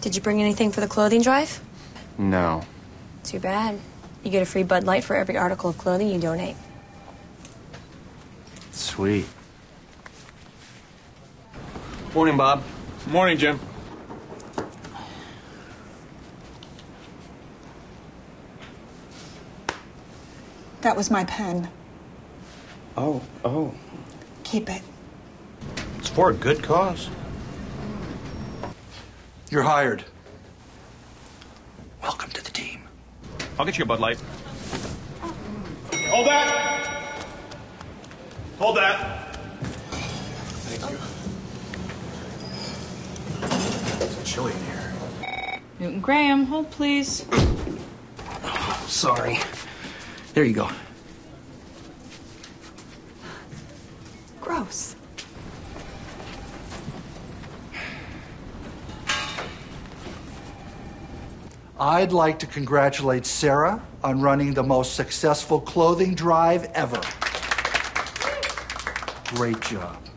Did you bring anything for the clothing drive? No. Too bad. You get a free Bud Light for every article of clothing you donate. Sweet. Morning, Bob. Morning, Jim. That was my pen. Oh. Keep it. It's for a good cause. You're hired. Welcome to the team. I'll get you a Bud Light. Hold that! Hold that! Thank you. It's chilly in here. Newton Graham, hold please. Oh, sorry. There you go. Gross. I'd like to congratulate Sarah on running the most successful clothing drive ever. Great job.